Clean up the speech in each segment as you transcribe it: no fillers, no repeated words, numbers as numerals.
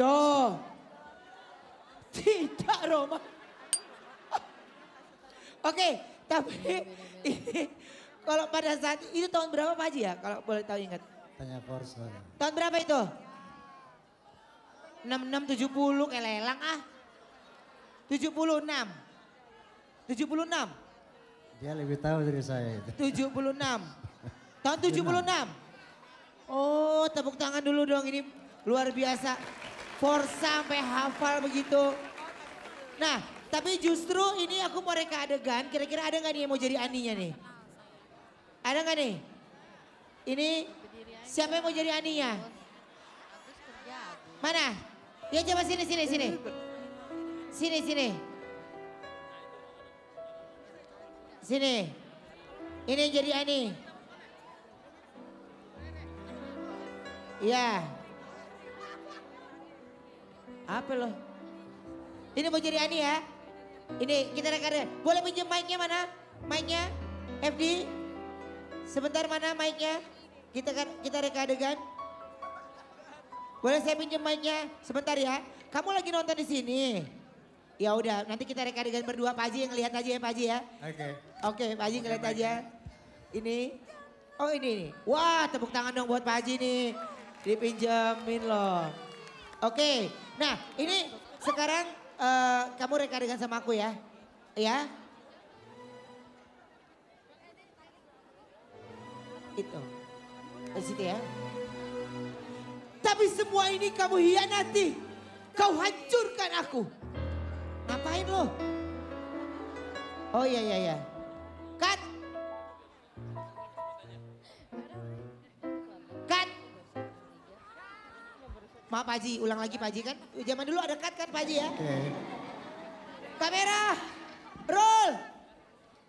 Tuh. Tidak Roma. Oke, tapi ini, kalau pada saat itu tahun berapa Pak Haji ya? Kalau boleh tahu ingat. Tanya Forza. Tahun berapa itu? 6670 kayak lelang ah. 76. 76. Dia lebih tahu dari saya itu. 76. Tahun 76. Oh, tepuk tangan dulu dong, ini luar biasa. Forza sampai hafal begitu. Nah, tapi justru ini aku mau reka adegan, kira-kira ada nggak nih yang mau jadi Aninya nih? Ada nggak nih? Ini siapa yang mau jadi Aninya? Mana? Ya coba sini. Sini. Sini, ini jadi Ani. Iya. Apa loh? Ini mau jadi Ani ya? Ini kita reka. Boleh pinjam mic-nya mana? Mic-nya? FD? Sebentar mana mic-nya? Kita reka adegan. Boleh saya pinjam mic-nya? Sebentar ya. Kamu lagi nonton di sini. Ya udah, nanti kita reka adegan berdua, Pak Haji yang lihat aja ya Pak Haji ya. Oke, Pak Haji ngeliat aja. Ini, oh ini nih. Wah, tepuk tangan dong buat Pak Haji nih. Dipinjemin loh. Oke, nah ini sekarang kamu reka adegan sama aku ya. Ya. Itu. Di situ ya. Tapi semua ini kamu hianati. Kau hancurkan aku. Ngapain lo? Oh iya. Cut. Maaf Pak Haji, ulang lagi Pak Haji kan. Zaman dulu ada cut kan Pak Haji ya. Okay. Kamera, roll.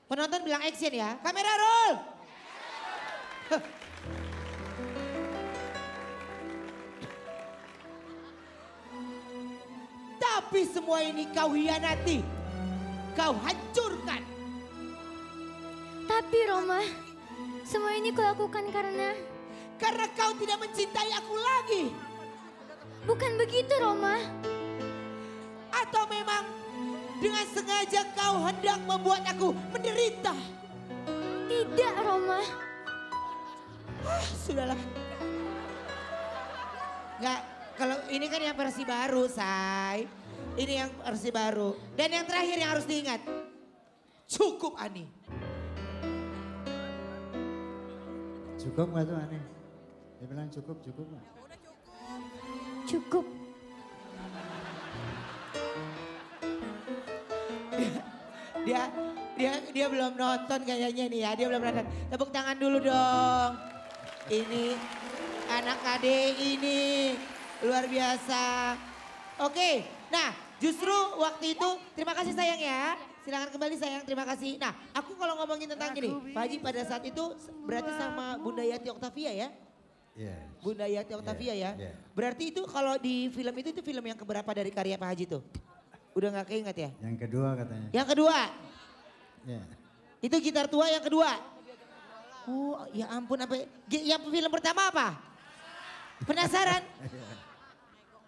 Penonton bilang action ya. Kamera roll. Tapi semua ini kau hianati, kau hancurkan. Tapi Roma, semua ini kulakukan karena kau tidak mencintai aku lagi. Bukan begitu Roma. Atau memang dengan sengaja kau hendak membuat aku menderita. Tidak Roma. Ah, sudahlah. Enggak, kalau ini kan yang versi baru say. Ini yang versi baru. Dan yang terakhir yang harus diingat. Cukup Ani. Cukup gak tuh Ani? Dia bilang cukup gak? Cukup. Dia belum nonton kayaknya nih ya. Dia belum nonton. Tepuk tangan dulu dong. Ini anak KD ini. Luar biasa. Oke, nah justru waktu itu, terima kasih sayang ya. Silakan kembali sayang, terima kasih. Nah aku kalau ngomongin tentang gini, Pak Haji pada saat itu berarti sama Bunda Yati Octavia ya? Iya. Yes. Bunda Yati Octavia ya? Yeah. Berarti itu kalau di film itu film yang keberapa dari karya Pak Haji tuh? Udah gak keinget ya? Yang kedua katanya. Yang kedua? Iya. Yeah. Itu Gitar Tua yang kedua? Oh ya ampun, apa? Yang film pertama apa? Penasaran?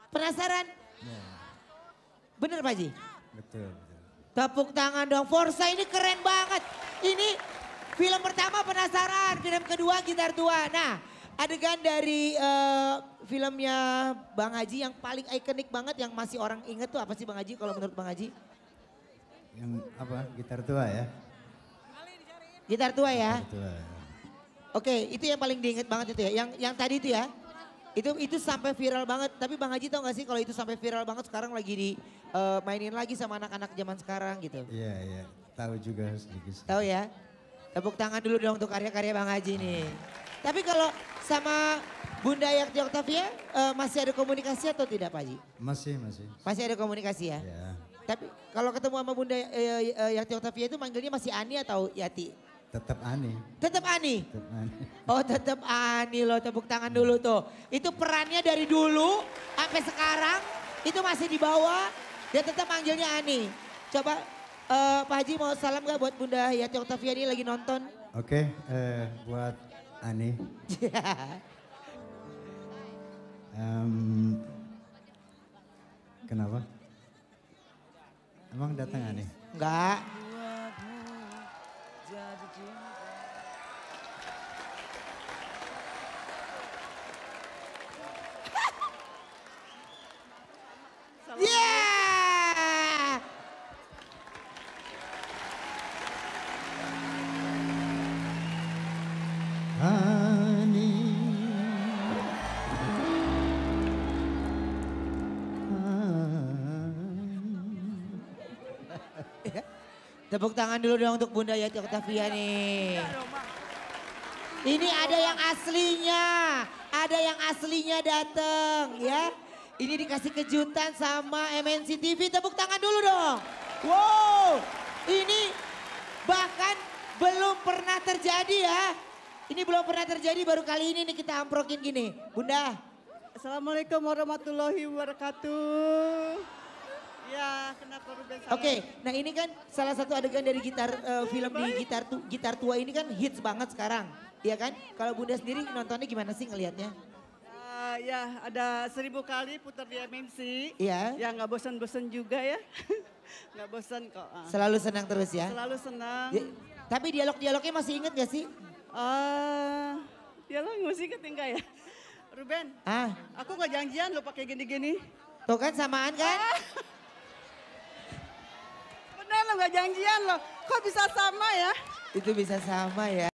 Penasaran? Nah. Bener Pak Haji? Betul. Tepuk tangan dong, Forza ini keren banget. Ini film pertama Penasaran, film kedua Gitar Tua. Nah adegan dari filmnya Bang Haji yang paling ikonik banget yang masih orang inget tuh apa sih Bang Haji kalau menurut Bang Haji? Yang apa, Gitar Tua ya? Gitar Tua ya? Gitar Tua. Oke, itu yang paling diinget banget itu ya, yang tadi itu ya? Itu sampai viral banget, tapi Bang Haji tau gak sih kalau itu sampai viral banget sekarang lagi dimainin lagi sama anak-anak zaman sekarang gitu. Iya, tahu juga sedikit. Tahu ya, tepuk tangan dulu dong untuk karya-karya Bang Haji nih. Tapi kalau sama Bunda Yati Octavia masih ada komunikasi atau tidak Pak Haji? Masih. Masih ada komunikasi ya? Iya. Tapi kalau ketemu sama Bunda Yati Octavia itu manggilnya masih Ani atau Yati? Tetap Ani. Oh tetap Ani loh, tepuk tangan dulu tuh. Itu perannya dari dulu sampai sekarang itu masih dibawa dan tetap manggilnya Ani. Coba Pak Haji mau salam gak buat Bunda Yati Octavia ini lagi nonton? Oke, buat Ani. Kenapa? Emang datang aneh? Enggak. Tepuk tangan dulu dong untuk Bunda Yati Octavia nih. Ini ada yang aslinya datang ya. Ini dikasih kejutan sama MNC TV. Tepuk tangan dulu dong. Wow, ini bahkan belum pernah terjadi ya. Ini belum pernah terjadi, baru kali ini nih kita amprokin gini. Bunda. Assalamualaikum warahmatullahi wabarakatuh. Ya, kena korban saya. Oke, nah ini kan salah satu adegan dari gitar film di Gitar Tua ini kan hits banget sekarang, iya kan? Kalau Bunda sendiri nontonnya gimana sih ngelihatnya? Ya, ada 1000 kali putar di MNC. Iya. Ya nggak bosan-bosan juga ya, nggak bosan kok. Selalu senang terus ya? Selalu senang. Ya, tapi dialog-dialognya masih inget gak sih? Dialog masih inget enggak ya? Ruben, aku nggak janjian lo pakai gini-gini. Tuh kan samaan kan? Nggak janjian loh, kok bisa sama ya? Itu bisa sama ya.